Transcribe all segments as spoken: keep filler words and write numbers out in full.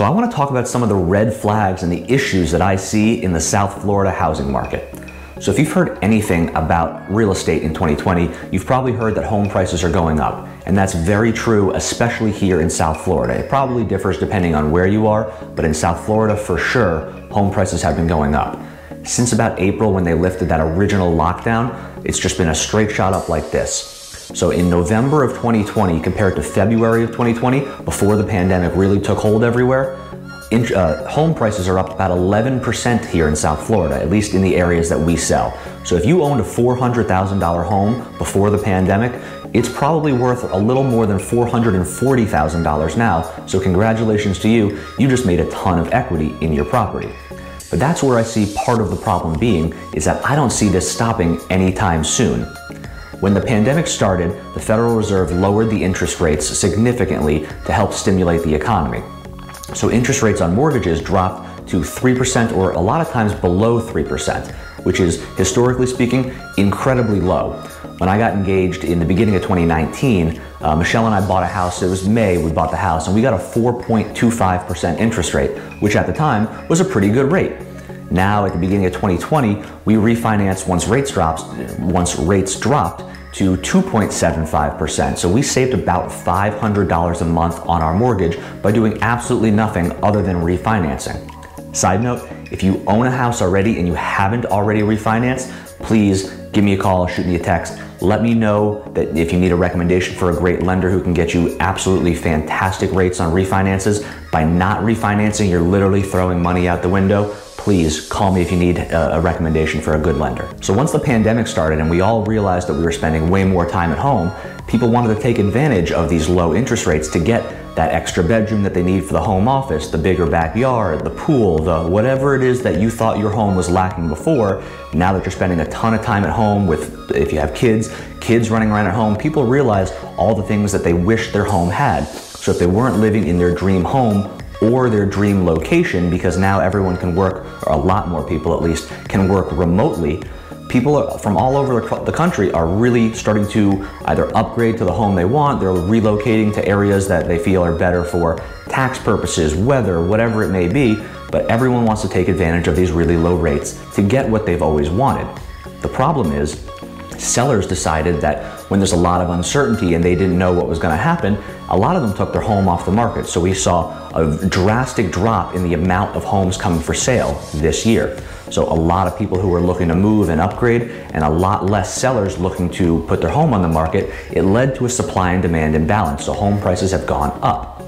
So I want to talk about some of the red flags and the issues that I see in the South Florida housing market. So if you've heard anything about real estate in twenty twenty, you've probably heard that home prices are going up. And that's very true, especially here in South Florida. It probably differs depending on where you are, but in South Florida, for sure, home prices have been going up. Since about April, when they lifted that original lockdown, it's just been a straight shot up like this. So in November of twenty twenty, compared to February of twenty twenty, before the pandemic really took hold everywhere, In, uh, home prices are up about eleven percent here in South Florida, at least in the areas that we sell. So if you owned a four hundred thousand dollar home before the pandemic, it's probably worth a little more than four hundred forty thousand dollars now. So congratulations to you, you just made a ton of equity in your property. But that's where I see part of the problem being, is that I don't see this stopping anytime soon. When the pandemic started, the Federal Reserve lowered the interest rates significantly to help stimulate the economy. So interest rates on mortgages dropped to three percent, or a lot of times below three percent, which is, historically speaking, incredibly low. When I got engaged in the beginning of twenty nineteen, uh, Michelle and I bought a house. It was May we bought the house, and we got a four point two five percent interest rate, which at the time was a pretty good rate. Now, at the beginning of twenty twenty, we refinanced once rates dropped, once rates dropped to two point seven five percent. So we saved about five hundred dollars a month on our mortgage by doing absolutely nothing other than refinancing. Side note, if you own a house already and you haven't already refinanced, please give me a call, shoot me a text. Let me know that if you need a recommendation for a great lender who can get you absolutely fantastic rates on refinances. By not refinancing, you're literally throwing money out the window. Please call me if you need a recommendation for a good lender. So once the pandemic started and we all realized that we were spending way more time at home, people wanted to take advantage of these low interest rates to get that extra bedroom that they need for the home office, the bigger backyard, the pool, the whatever it is that you thought your home was lacking before. Now that you're spending a ton of time at home with, if you have kids, kids running around at home, people realize all the things that they wish their home had. So if they weren't living in their dream home, or their dream location, because now everyone can work, or a lot more people at least, can work remotely. People from all over the country are really starting to either upgrade to the home they want, they're relocating to areas that they feel are better for tax purposes, weather, whatever it may be, but everyone wants to take advantage of these really low rates to get what they've always wanted. The problem is, sellers decided that when there's a lot of uncertainty and they didn't know what was going to happen, a lot of them took their home off the market. So we saw a drastic drop in the amount of homes coming for sale this year. So a lot of people who were looking to move and upgrade, and a lot less sellers looking to put their home on the market. It led to a supply and demand imbalance. So home prices have gone up.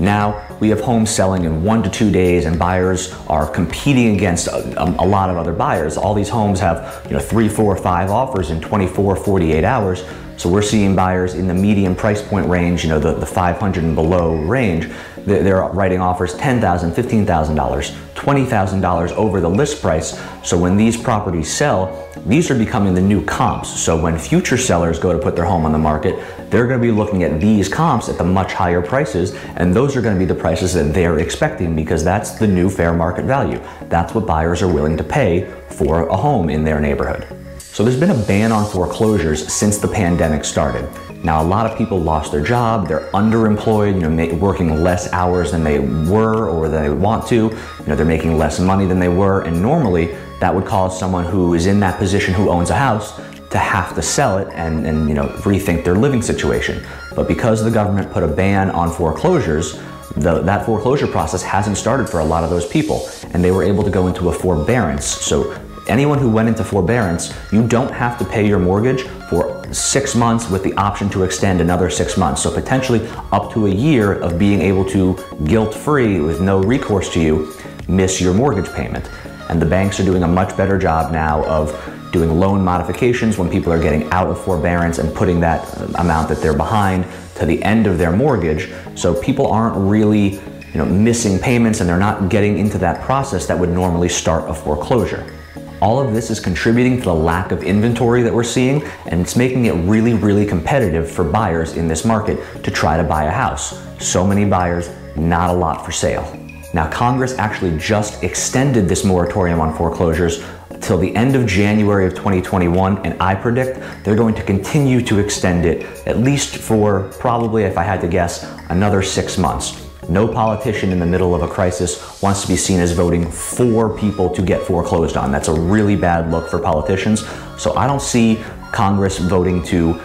Now we have homes selling in one to two days, and buyers are competing against a, a lot of other buyers. All these homes have, you know, three, four, five offers in twenty-four, forty-eight hours. So we're seeing buyers in the median price point range, you know, the, the five hundred and below range. They're writing offers ten thousand dollars, fifteen thousand dollars, twenty thousand dollars over the list price. So when these properties sell, these are becoming the new comps. So when future sellers go to put their home on the market, they're going to be looking at these comps at the much higher prices. And those are going to be the prices that they're expecting, because that's the new fair market value. That's what buyers are willing to pay for a home in their neighborhood. So there's been a ban on foreclosures since the pandemic started. Now, a lot of people lost their job, they're underemployed, you know, working less hours than they were or than they want to, you know, they're making less money than they were, and normally that would cause someone who is in that position, who owns a house, to have to sell it and, and you know, rethink their living situation. But because the government put a ban on foreclosures, The, that foreclosure process hasn't started for a lot of those people, and they were able to go into a forbearance. So anyone who went into forbearance, you don't have to pay your mortgage for six months with the option to extend another six months. So potentially up to a year of being able to, guilt-free with no recourse to you, miss your mortgage payment. And the banks are doing a much better job now of doing loan modifications when people are getting out of forbearance and putting that amount that they're behind to the end of their mortgage. So people aren't really, you know, missing payments, and they're not getting into that process that would normally start a foreclosure. All of this is contributing to the lack of inventory that we're seeing, and it's making it really, really competitive for buyers in this market to try to buy a house. So many buyers, not a lot for sale. Now, Congress actually just extended this moratorium on foreclosures till the end of January of twenty twenty-one, and I predict they're going to continue to extend it at least for, probably, if I had to guess, another six months. No politician in the middle of a crisis wants to be seen as voting for people to get foreclosed on. That's a really bad look for politicians. So I don't see Congress voting to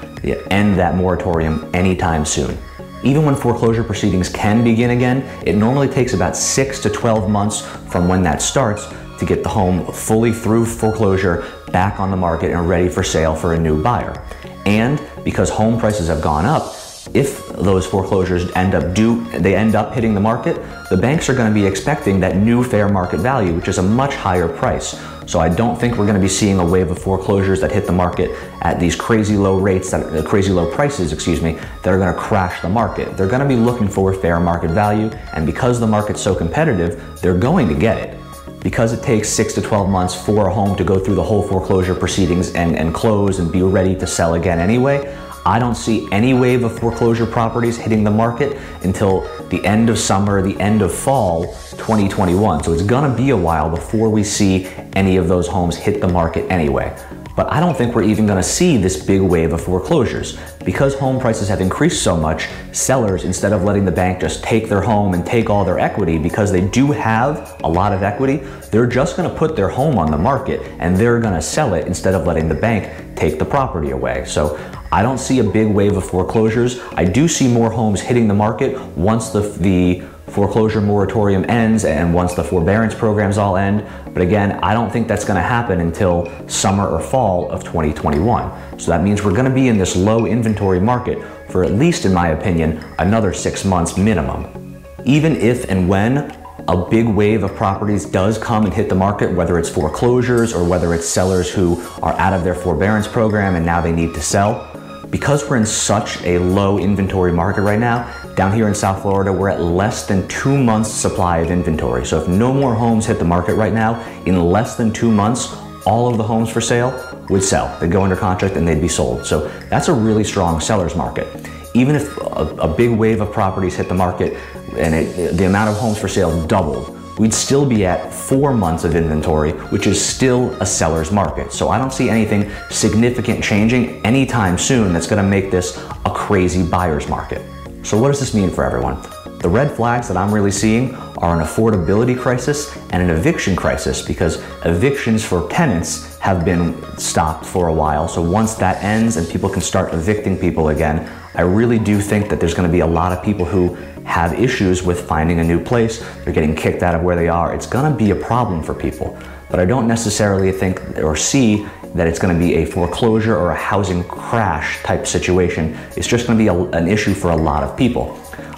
end that moratorium anytime soon. Even when foreclosure proceedings can begin again, it normally takes about six to twelve months from when that starts to get the home fully through foreclosure, back on the market and ready for sale for a new buyer. And because home prices have gone up, if those foreclosures end up due, they end up hitting the market, the banks are going to be expecting that new fair market value, which is a much higher price. So I don't think we're going to be seeing a wave of foreclosures that hit the market at these crazy low rates, that crazy low prices, excuse me, that are going to crash the market. They're going to be looking for fair market value, and because the market's so competitive, they're going to get it. Because it takes six to twelve months for a home to go through the whole foreclosure proceedings and, and close and be ready to sell again anyway, I don't see any wave of foreclosure properties hitting the market until the end of summer, the end of fall twenty twenty-one. So it's gonna be a while before we see any of those homes hit the market anyway. But I don't think we're even gonna see this big wave of foreclosures. Because home prices have increased so much, sellers, instead of letting the bank just take their home and take all their equity, because they do have a lot of equity, they're just gonna put their home on the market and they're gonna sell it instead of letting the bank take the property away. So I don't see a big wave of foreclosures. I do see more homes hitting the market once the, the foreclosure moratorium ends and once the forbearance programs all end. But again, I don't think that's going to happen until summer or fall of twenty twenty-one. So that means we're going to be in this low inventory market for at least, in my opinion, another six months minimum. Even if and when a big wave of properties does come and hit the market, whether it's foreclosures or whether it's sellers who are out of their forbearance program and now they need to sell, because we're in such a low inventory market right now, down here in South Florida, we're at less than two months supply of inventory. So if no more homes hit the market right now, in less than two months, all of the homes for sale would sell. They'd go under contract and they'd be sold. So that's a really strong seller's market. Even if a, a big wave of properties hit the market and it, the amount of homes for sale doubled, we'd still be at four months of inventory, which is still a seller's market. So I don't see anything significant changing anytime soon that's gonna make this a crazy buyer's market. So what does this mean for everyone? The red flags that I'm really seeing are an affordability crisis and an eviction crisis, because evictions for tenants have been stopped for a while. So once that ends and people can start evicting people again, I really do think that there's gonna be a lot of people who have issues with finding a new place. They're getting kicked out of where they are. It's gonna be a problem for people. But I don't necessarily think or see that it's gonna be a foreclosure or a housing crash type situation. It's just gonna be a, an issue for a lot of people.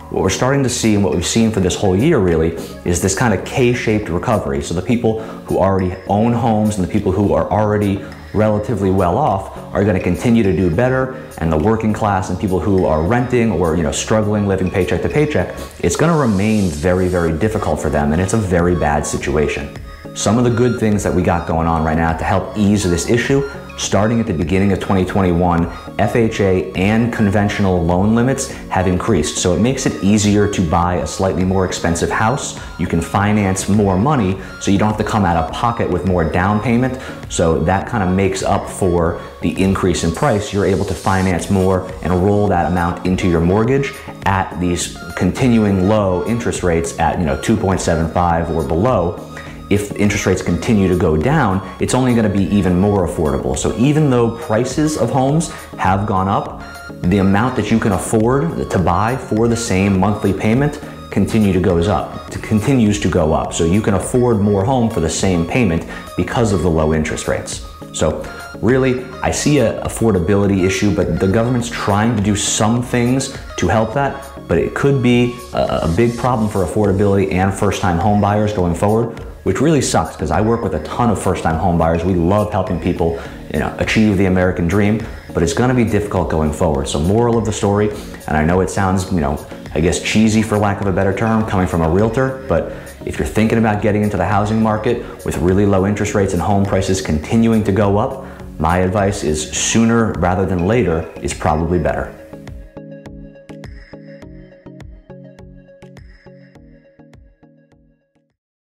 What we're starting to see, and what we've seen for this whole year really, is this kind of K-shaped recovery. So the people who already own homes and the people who are already relatively well off are going to continue to do better, and the working class and people who are renting or, you know, struggling living paycheck to paycheck, it's going to remain very, very difficult for them, and it's a very bad situation. Some of the good things that we got going on right now to help ease this issue: starting at the beginning of twenty twenty-one, F H A and conventional loan limits have increased, so it makes it easier to buy a slightly more expensive house. You can finance more money, so you don't have to come out of pocket with more down payment. So that kind of makes up for the increase in price. You're able to finance more and roll that amount into your mortgage at these continuing low interest rates at, you know, two point seven five or below. If interest rates continue to go down, it's only going to be even more affordable. So even though prices of homes have gone up, the amount that you can afford to buy for the same monthly payment continue to goes up, to continues to go up. So you can afford more home for the same payment because of the low interest rates. So really, I see an affordability issue, but the government's trying to do some things to help that, but it could be a, a big problem for affordability and first-time home buyers going forward, which really sucks, because I work with a ton of first-time home buyers. We love helping people, you know, achieve the American dream, but it's gonna be difficult going forward. So moral of the story, and I know it sounds, you know, I guess cheesy for lack of a better term, coming from a realtor, but if you're thinking about getting into the housing market with really low interest rates and home prices continuing to go up, my advice is sooner rather than later is probably better.